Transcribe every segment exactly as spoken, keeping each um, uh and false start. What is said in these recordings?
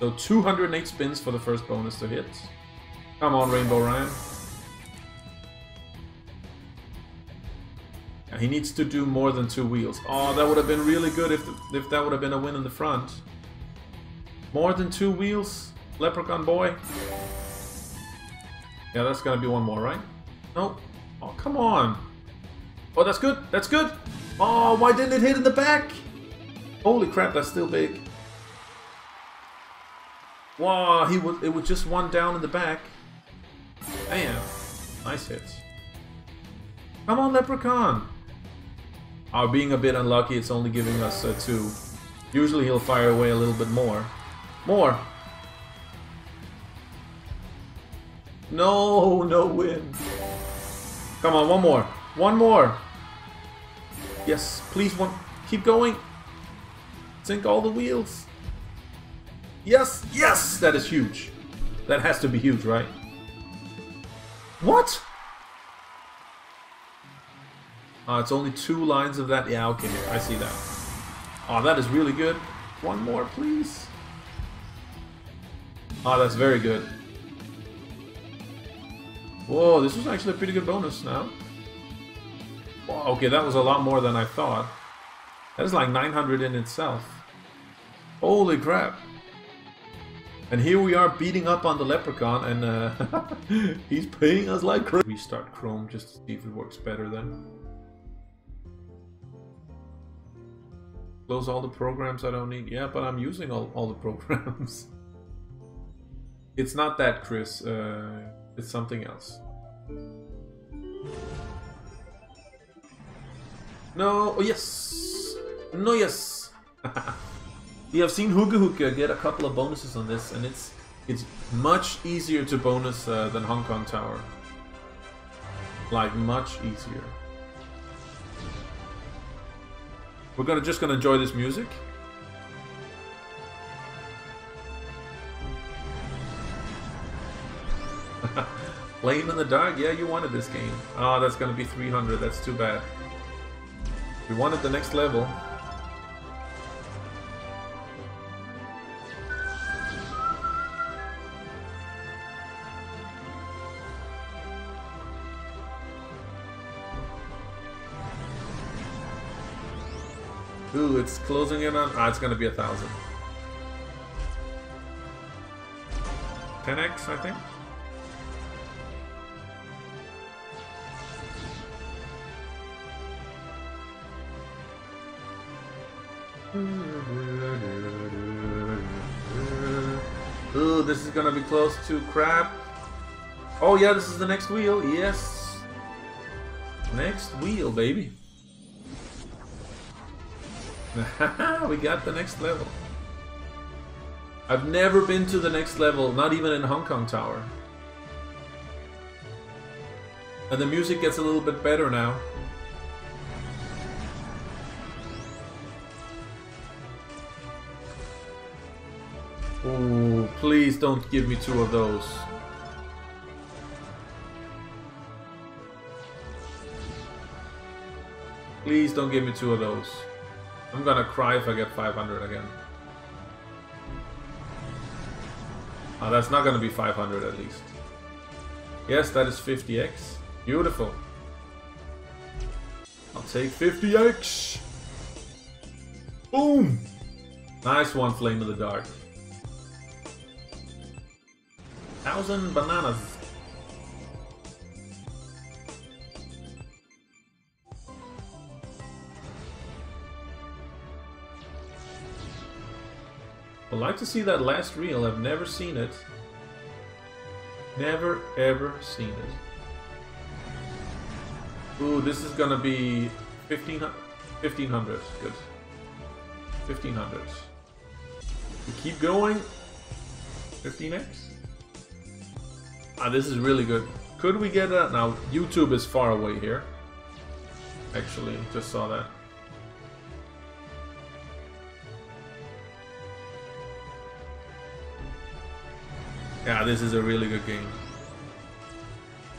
So two hundred eight spins for the first bonus to hit. Come on, Rainbow Ryan. Yeah, he needs to do more than two wheels. Oh, that would have been really good if, the, if that would have been a win in the front. More than two wheels, Leprechaun boy. Yeah, that's gonna be one more, right? Nope. Oh, come on. Oh, that's good. That's good. Oh, why didn't it hit in the back? Holy crap, that's still big. Wow, he was. It was just one down in the back. Damn. Nice hits. Come on, Leprechaun. Oh, being a bit unlucky, it's only giving us uh, two. Usually he'll fire away a little bit more. More. No, no win. Come on, one more. One more. Yes, please, one. Keep going. Sink all the wheels. Yes, yes, that is huge. That has to be huge, right? What? Ah, uh, it's only two lines of that. Yeah, okay, I see that. Oh, that is really good. One more, please. Oh, that's very good. Whoa, this was actually a pretty good bonus now. Whoa, okay, that was a lot more than I thought. That is like nine hundred in itself. Holy crap. And here we are beating up on the Leprechaun, and uh, he's paying us like crazy. Restart Chrome just to see if it works better then. Close all the programs I don't need. Yeah, but I'm using all, all the programs. It's not that, Chris. Uh, it's something else. No, oh yes! No, yes! You have seen Hookah Hookah get a couple of bonuses on this, and it's it's much easier to bonus uh, than Hong Kong Tower. Like, much easier. We're gonna just gonna enjoy this music. Flame in the Dark, yeah, you wanted this game. Ah, oh, that's gonna be three hundred, that's too bad. We wanted the next level. Ooh, it's closing in on... Ah, it's gonna be a thousand. ten X, I think? Ooh, this is gonna be close to crap. Oh yeah, this is the next wheel, yes. Next wheel, baby. We got the next level. I've never been to the next level, not even in Hong Kong Tower. And the music gets a little bit better now. Ooh, please don't give me two of those. Please don't give me two of those. I'm gonna cry if I get five hundred again. Oh, that's not gonna be five hundred at least. Yes, that is fifty X. Beautiful. I'll take fifty X. Boom! Nice one, Flame of the Dark. Thousand bananas. I'd like to see that last reel. I've never seen it. Never ever seen it. Ooh, this is gonna be fifteen hundred. Good. fifteen hundred. We keep going. fifteen X. Ah, this is really good. Could we get a... Now, YouTube is far away here. Actually, just saw that. Yeah, this is a really good game.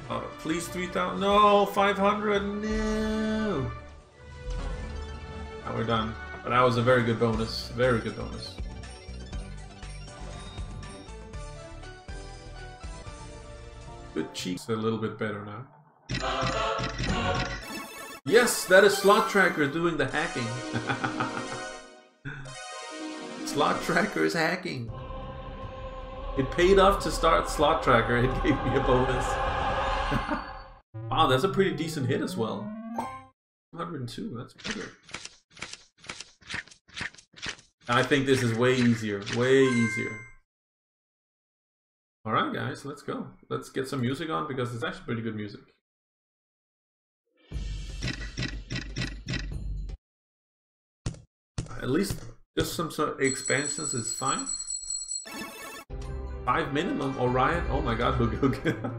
Uh, please three thousand. No, five hundred. No. Now we're done. But that was a very good bonus. Very good bonus. the cheeks a little bit better now. Yes, that is Slot Tracker doing the hacking. Slot Tracker is hacking. It paid off to start Slot Tracker. It gave me a bonus. Wow, that's a pretty decent hit as well. one hundred two, that's pretty good. I think this is way easier, way easier. Alright guys, let's go. Let's get some music on because it's actually pretty good music. At least just some sort of expansions is fine. Five minimum, Orion. Oh my god, Hookah Hookah.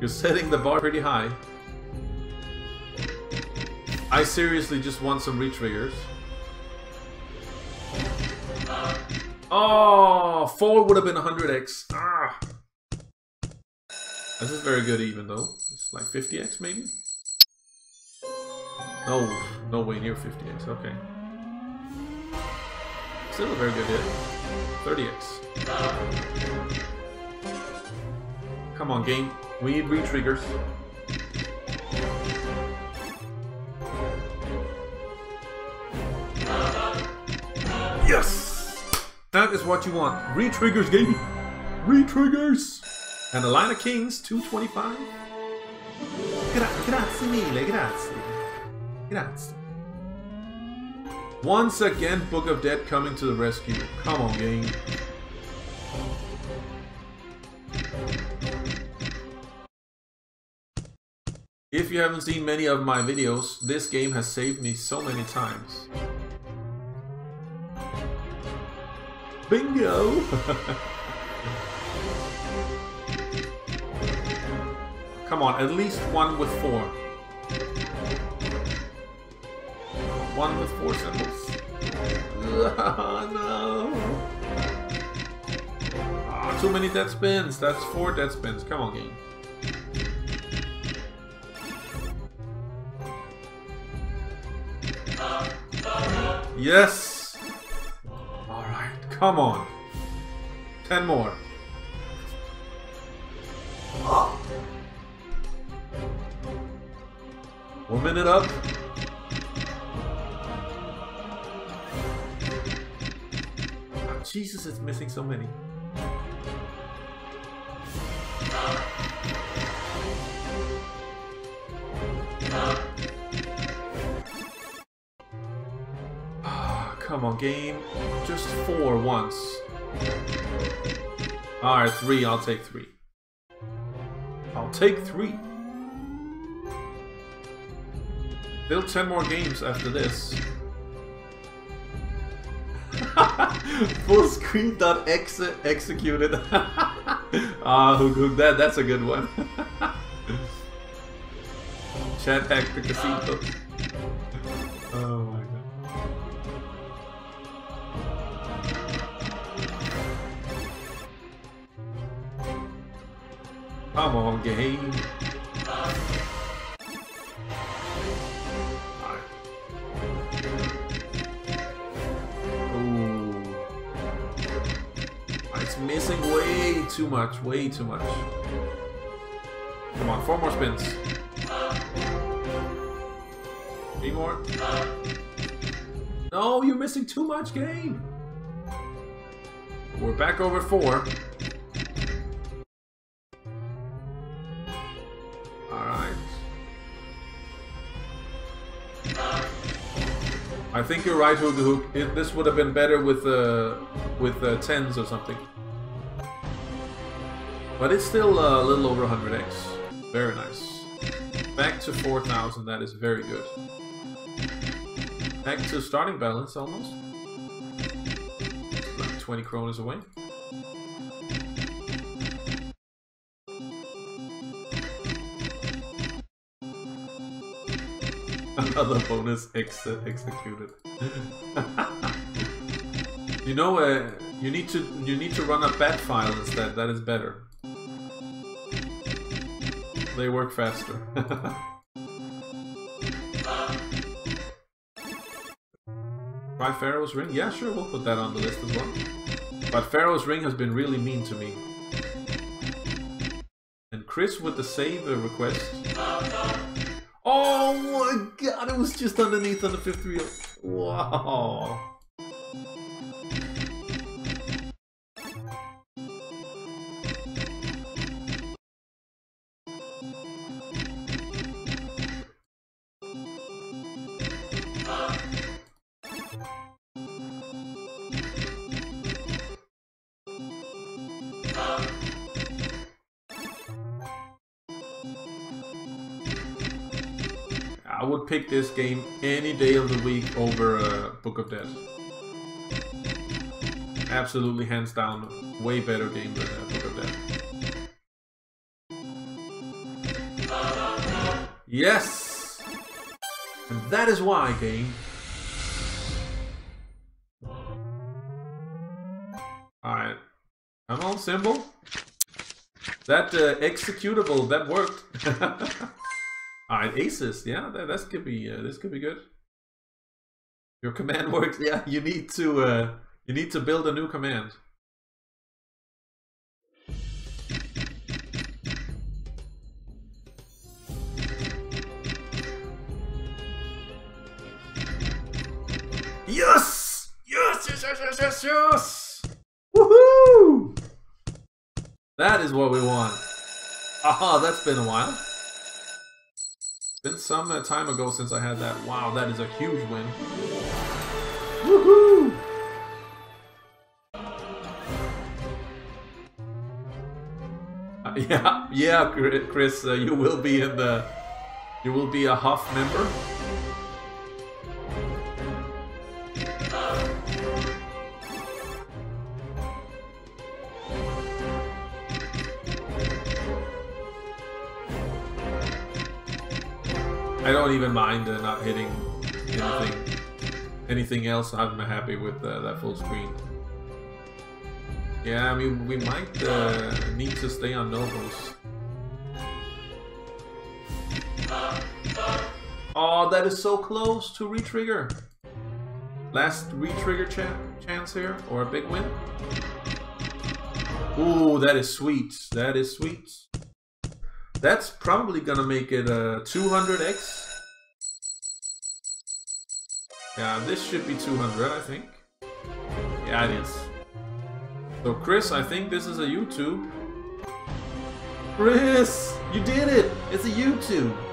You're setting the bar pretty high. I seriously just want some re-triggers. Oh, four would have been one hundred X. Ah. This is very good even though. It's like fifty X maybe? No, no way near fifty X, okay. Still a very good hit. thirty X. Come on, game. We need re-triggers. Yes! That is what you want. Re-triggers, game! Re-triggers! And a line of kings, two twenty-five. Gra grazie mille, grazie. Grazie. Once again, Book of Dead coming to the rescue. Come on, gang. If you haven't seen many of my videos, this game has saved me so many times. Bingo! Come on, at least one with four. One with four symbols. Oh, no! Oh, too many dead spins. That's four dead spins. Come on, game. Yes! Alright, come on. Ten more. One minute up. Jesus, it's missing so many. Ah, come on, game. Just four once. Alright, three. I'll take three. I'll take three. Still ten more games after this. Full screen dot exe executed. Ah, Hook Hook, that that's a good one. Chat hack the casino. Oh my god. Come on, game. Missing way too much, way too much. Come on, four more spins. Three more. No, you're missing too much, game. We're back over four. Alright. I think you're right, Hookah Hookah. It, this would have been better with uh, with uh, tens or something. But it's still uh, a little over one hundred X. Very nice. Back to four thousand, that is very good. Back to starting balance almost. Like twenty kronas away. Another bonus ex executed. You know, uh, you need to you need to run a bat file instead. That is better. They work faster. Try Pharaoh's Ring? Yeah, sure, we'll put that on the list as well. But Pharaoh's Ring has been really mean to me. And Chris with the save request. Oh my god, it was just underneath on the fifth reel. Wow. I would pick this game any day of the week over uh, Book of Dead. Absolutely, hands down, way better game than uh, Book of Dead. Yes! And that is why, game, alright, come on, symbol. That uh, executable, that worked. Alright, aces, yeah, that that's could be uh, this could be good. Your command works, yeah. You need to uh, you need to build a new command. Yes, yes, yes, yes, yes, yes, yes! Woohoo! That is what we want. Aha, that's been a while. Been some uh, time ago since I had that. Wow, that is a huge win. Woohoo! Uh, yeah, yeah, Chris, uh, you will be in the. You will be a Huff member. I don't even mind uh, not hitting anything, anything else. I'm happy with uh, that full screen. Yeah, I mean, we might uh, need to stay on nobles. Oh, that is so close to re-trigger. Last re-trigger ch chance here, or a big win. Ooh, that is sweet. That is sweet. That's probably gonna make it a two hundred X. Yeah, this should be two hundred, I think. Yeah, it is. So, Chris, I think this is a YouTube. Chris, you did it! It's a YouTube.